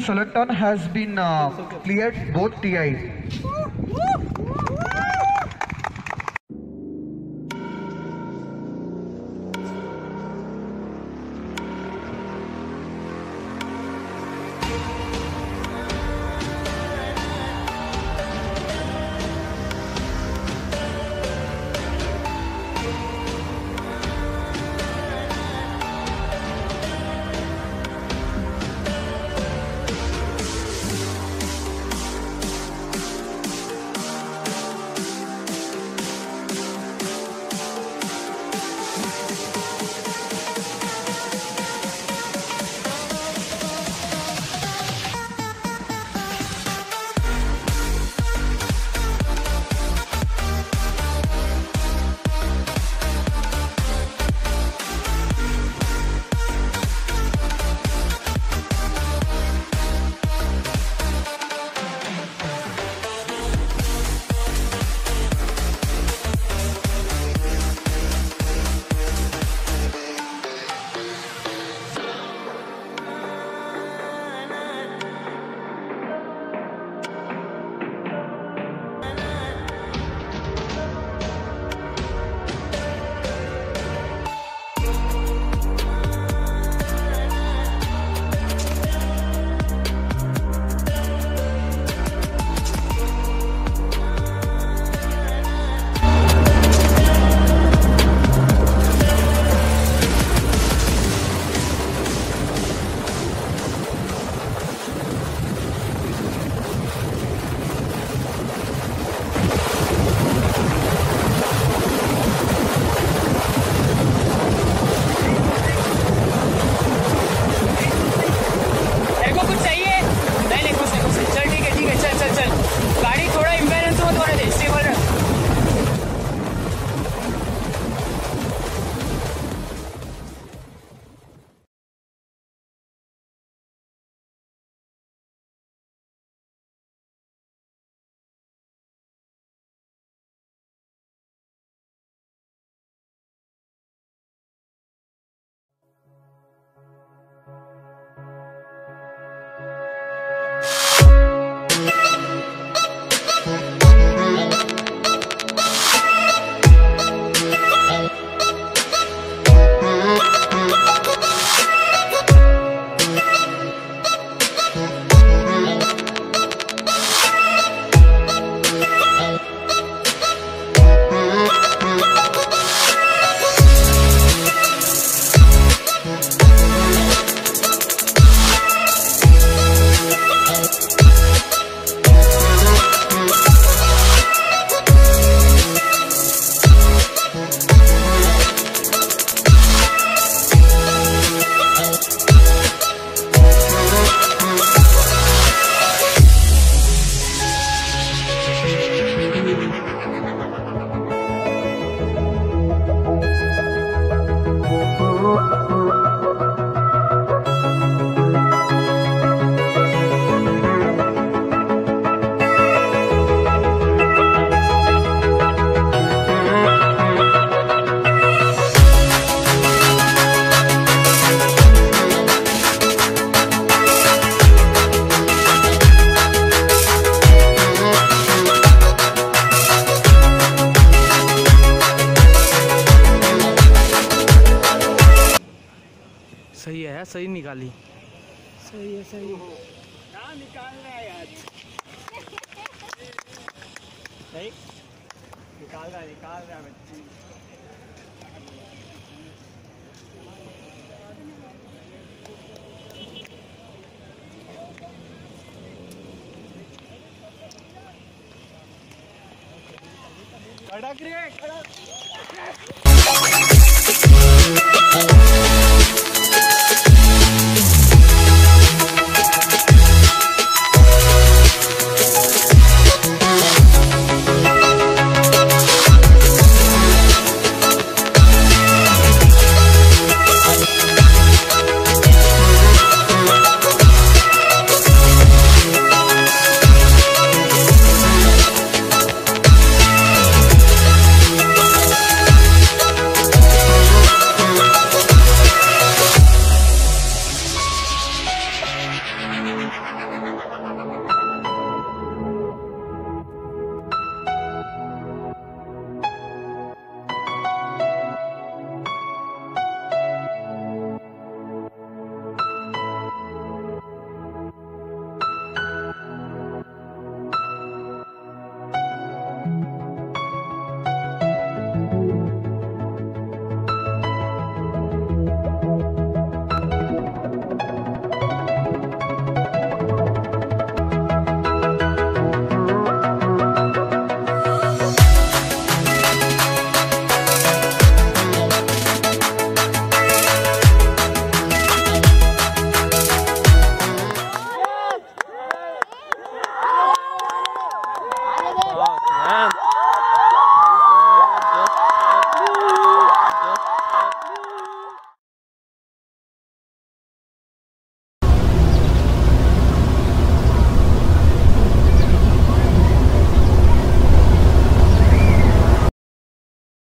Solecthon has been cleared both TIs. सही है, सही निकाली, सही है, सही ना निकाल रहा है यार, सही निकाल रहा है बच्ची। खड़ा करिए, खड़ा